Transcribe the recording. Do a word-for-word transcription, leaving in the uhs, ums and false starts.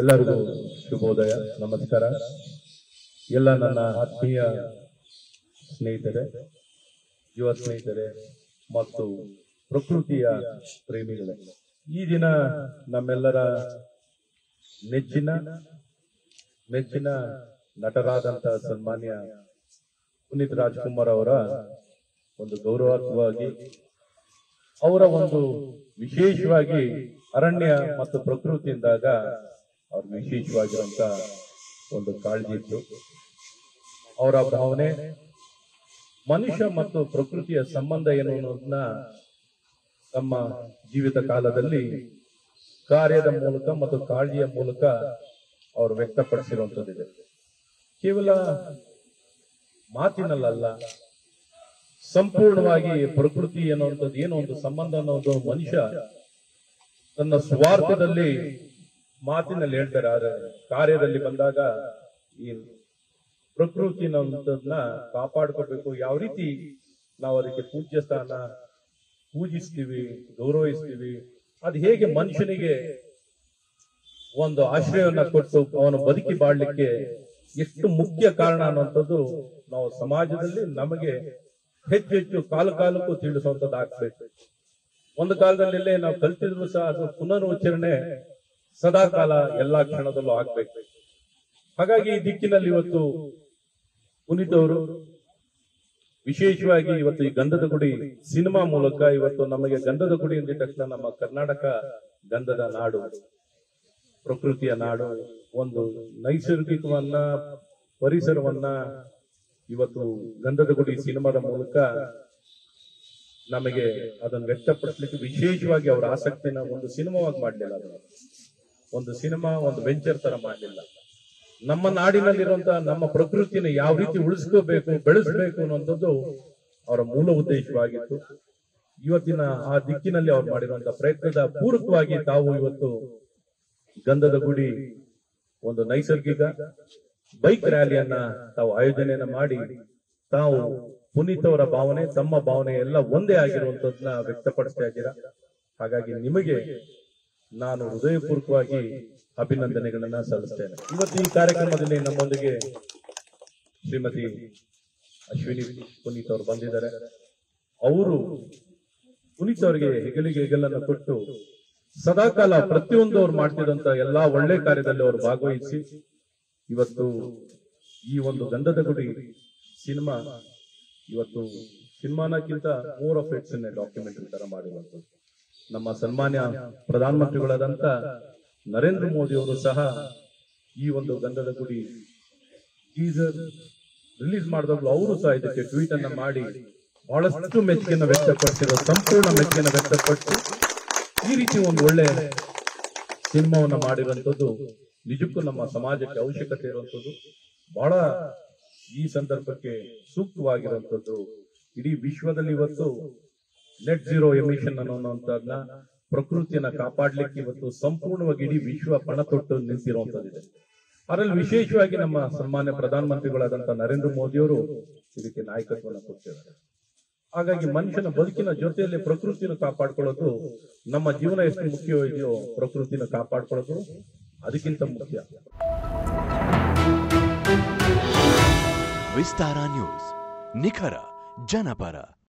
ಎಲ್ಲರಿಗೂ ಶುಭೋದಯ, ನಮಸ್ಕಾರ. ಎಲ್ಲ ನನ್ನ ಆತ್ಮೀಯ ಸ್ನೇಹಿತರೆ, ಯುವ ಸ್ನೇಹಿತರೆ ಮತ್ತು ಪ್ರಕೃತಿಯ ಪ್ರೇಮಿಗಳೇ, ಈ ದಿನ ನಮ್ಮೆಲ್ಲರ ನೆಚ್ಚಿನ ನೆಚ್ಚಿನ ನಟರಾದಂತಹ ಸನ್ಮಾನ್ಯ ಪುನೀತ್ ರಾಜ್ಕುಮಾರ್ ಅವರ ಒಂದು ಗೌರವಾರ್ಥವಾಗಿ ಅವರ ಒಂದು ವಿಶೇಷವಾಗಿ ಅರಣ್ಯ ಮತ್ತು ಪ್ರಕೃತಿ ಎಂದಾಗ ಅವ್ರ ವಿಶೇಷವಾಗಿರುವಂತ ಒಂದು ಕಾಳಜಿ ಇತ್ತು. ಅವರ ಭಾವನೆ, ಮನುಷ್ಯ ಮತ್ತು ಪ್ರಕೃತಿಯ ಸಂಬಂಧ ಏನು ಅನ್ನೋದನ್ನ ನಮ್ಮ ಜೀವಿತ ಕಾಲದಲ್ಲಿ ಕಾರ್ಯದ ಮೂಲಕ ಮತ್ತು ಕಾಳಜಿಯ ಮೂಲಕ ಅವರು ವ್ಯಕ್ತಪಡಿಸಿರುವಂತದ್ದಿದೆ. ಕೇವಲ ಮಾತಿನಲ್ಲ, ಸಂಪೂರ್ಣವಾಗಿ ಪ್ರಕೃತಿ ಅನ್ನುವಂಥದ್ದು ಏನು ಒಂದು ಸಂಬಂಧ ಅನ್ನೋದು ಮನುಷ್ಯ ತನ್ನ ಸ್ವಾರ್ಥದಲ್ಲಿ ಮಾತಿನಲ್ಲಿ ಹೇಳ್ತಾರೆ, ಆದರೆ ಕಾರ್ಯದಲ್ಲಿ ಬಂದಾಗ ಈ ಪ್ರಕೃತಿನ ಕಾಪಾಡ್ಕೋಬೇಕು. ಯಾವ ರೀತಿ ನಾವು ಅದಕ್ಕೆ ಪೂಜ್ಯ ಸ್ಥಾನ ಪೂಜಿಸ್ತೀವಿ, ಗೌರವಿಸ್ತೀವಿ, ಅದು ಹೇಗೆ ಮನುಷ್ಯನಿಗೆ ಒಂದು ಆಶ್ರಯವನ್ನ ಕೊಟ್ಟು ಅವನು ಬದುಕಿ ಬಾಳ್ಲಿಕ್ಕೆ ಎಷ್ಟು ಮುಖ್ಯ ಕಾರಣ ಅನ್ನುವಂಥದ್ದು ನಾವು ಸಮಾಜದಲ್ಲಿ ನಮಗೆ ಹೆಚ್ಚು ಹೆಚ್ಚು ಕಾಲ ಕಾಲಕ್ಕೂ ತಿಳಿಸುವಂಥದ್ದು ಆಗ್ಬೇಕು. ಒಂದು ಕಾಲದಲ್ಲೇ ನಾವು ಕಲ್ತಿದ್ರು ಸಹ ಅದು ಪುನರ್ವಿಚರಣೆ ಸದಾ ಕಾಲ ಎಲ್ಲಾ ಕ್ಷಣದಲ್ಲೂ ಆಗ್ಬೇಕು. ಹಾಗಾಗಿ ಈ ದಿಕ್ಕಿನಲ್ಲಿ ಇವತ್ತು ಪುನೀತ್ ಅವರು ವಿಶೇಷವಾಗಿ ಇವತ್ತು ಈ ಗಂಧದ ಗುಡಿ ಸಿನಿಮಾ ಮೂಲಕ ಇವತ್ತು ನಮಗೆ ಗಂಧದ ಗುಡಿ ಎಂದ ತಕ್ಷಣ ನಮ್ಮ ಕರ್ನಾಟಕ ಗಂಧದ ನಾಡು, ಪ್ರಕೃತಿಯ ನಾಡು, ಒಂದು ನೈಸರ್ಗಿಕವನ್ನ ಪರಿಸರವನ್ನ ಇವತ್ತು ಗಂಧದ ಗುಡಿ ಸಿನಿಮಾದ ಮೂಲಕ ನಮಗೆ ಅದನ್ನು ವ್ಯಕ್ತಪಡಿಸಲಿಕ್ಕೆ ವಿಶೇಷವಾಗಿ ಅವರ ಆಸಕ್ತಿನ ಒಂದು ಸಿನಿಮಾವಾಗಿ ಮಾಡಲಿಲ್ಲ, ಅದನ್ನು ಒಂದು ಸಿನಿಮಾ ಒಂದು ವೆಂಚರ್ ತರ ಮಾಡಲಿಲ್ಲ. ನಮ್ಮ ನಾಡಿನಲ್ಲಿರುವಂತಹ ನಮ್ಮ ಪ್ರಕೃತಿನ ಯಾವ ರೀತಿ ಉಳಿಸ್ಕೋಬೇಕು, ಬೆಳೆಸಬೇಕು ಅನ್ನುವಂಥದ್ದು ಅವರ ಮೂಲ ಉದ್ದೇಶವಾಗಿತ್ತು. ಇವತ್ತಿನ ಆ ದಿಕ್ಕಿನಲ್ಲಿ ಅವ್ರು ಮಾಡಿರುವಂತಹ ಪ್ರಯತ್ನದ ಪೂರಕವಾಗಿ ತಾವು ಇವತ್ತು ಗಂಧದ ಗುಡಿ ಒಂದು ನೈಸರ್ಗಿಕ ಬೈಕ್ ರ್ಯಾಲಿಯನ್ನ ತಾವು ಆಯೋಜನೆಯನ್ನ ಮಾಡಿ ತಾವು ಪುನೀತ್ ಅವರ ಭಾವನೆ ತಮ್ಮ ಭಾವನೆ ಎಲ್ಲ ಒಂದೇ ಆಗಿರುವಂತದನ್ನ ವ್ಯಕ್ತಪಡಿಸ್ತಾ ಇದ್ದೀರಾ. ಹಾಗಾಗಿ ನಿಮಗೆ ನಾನು ಹೃದಯಪೂರ್ವಕವಾಗಿ ಅಭಿನಂದನೆಗಳನ್ನ ಸಲ್ಲಿಸ್ತೇನೆ. ಇವತ್ತು ಈ ಕಾರ್ಯಕ್ರಮದಲ್ಲಿ ನಮ್ಮೊಂದಿಗೆ ಶ್ರೀಮತಿ ಅಶ್ವಿನಿ ಪುನೀತ್ ಅವರು ಬಂದಿದ್ದಾರೆ. ಅವರು ಪುನೀತ್ ಅವರಿಗೆ ಹೆಗಲಿಗೆ ಹೆಗಲನ್ನು ಕೊಟ್ಟು ಸದಾಕಾಲ ಪ್ರತಿಯೊಂದು ಅವ್ರು ಮಾಡ್ತಿದ್ದಂತ ಎಲ್ಲಾ ಒಳ್ಳೆ ಕಾರ್ಯದಲ್ಲಿ ಅವರು ಭಾಗವಹಿಸಿ ಇವತ್ತು ಈ ಒಂದು ಗಂಧದ ಗುಡಿ ಸಿನಿಮಾ ಇವತ್ತು ಸಿನಿಮಾನಕ್ಕಿಂತ ಮೋರ್ ಆಫ್ ಇಟ್ಸ್ ಡಾಕ್ಯುಮೆಂಟರಿ ತರ ಮಾಡಿರುವಂಥದ್ದು. ನಮ್ಮ ಸನ್ಮಾನ್ಯ ಪ್ರಧಾನಮಂತ್ರಿಗಳಾದಂತ ನರೇಂದ್ರ ಮೋದಿ ಅವರು ಸಹ ಈ ಒಂದು ಗಂಧದ ಗುಡಿ ಟೀಸರ್ ರಿಲೀಸ್ ಮಾಡಿದಾಗಲೂ ಅವರು ಸಹ ಇದಕ್ಕೆ ಟ್ವೀಟ್ ಅನ್ನ ಮಾಡಿ ಬಹಳಷ್ಟು ಮೆಚ್ಚುಗೆಯನ್ನು ವ್ಯಕ್ತಪಡಿಸಿರೋ ಸಂಪೂರ್ಣ ಮೆಚ್ಚುಗೆಯನ್ನು ವ್ಯಕ್ತಪಡಿಸಿ ಈ ರೀತಿ ಒಂದು ಒಳ್ಳೆ ಸಿನಿಮಾವನ್ನ ಮಾಡಿರುವಂಥದ್ದು ನಿಜಕ್ಕೂ ನಮ್ಮ ಸಮಾಜಕ್ಕೆ ಅವಶ್ಯಕತೆ ಇರುವಂಥದ್ದು, ಬಹಳ ಈ ಸಂದರ್ಭಕ್ಕೆ ಸೂಕ್ತವಾಗಿರುವಂಥದ್ದು. ಇಡೀ ವಿಶ್ವದಲ್ಲಿ ಇವತ್ತು ನೆಟ್ ಝೀರೋ ಎಮಿಷನ್ ಅನ್ನೋದನ್ನ ಪ್ರಕೃತಿಯನ್ನ ಕಾಪಾಡ್ಲಿಕ್ಕೆ ಇವತ್ತು ಸಂಪೂರ್ಣವಾಗಿ ಇಡೀ ವಿಶ್ವ ಪಣ ತೊಟ್ಟು ನಿಂತಿರುವಂತದ್ದಿದೆ. ಅದರಲ್ಲಿ ವಿಶೇಷವಾಗಿ ನಮ್ಮ ಸನ್ಮಾನ್ಯ ಪ್ರಧಾನಮಂತ್ರಿಗಳಾದಂತಹ ನರೇಂದ್ರ ಮೋದಿಯವರು ಇದಕ್ಕೆ ನಾಯಕತ್ವವನ್ನು ಕೊಟ್ಟಿದ್ದಾರೆ. ಹಾಗಾಗಿ ಮನುಷ್ಯನ ಬದುಕಿನ ಜೊತೆಯಲ್ಲಿ ಪ್ರಕೃತಿಯನ್ನು ಕಾಪಾಡ್ಕೊಳ್ಳೋದು, ನಮ್ಮ ಜೀವನ ಎಷ್ಟು ಮುಖ್ಯವಾಗಿದೆಯೋ ಪ್ರಕೃತಿನ ಕಾಪಾಡ್ಕೊಳ್ಳೋದು ಅದಕ್ಕಿಂತ ಮುಖ್ಯ. ವಿಸ್ತಾರ ನ್ಯೂಸ್, ನಿಖರ ಜನಪರ.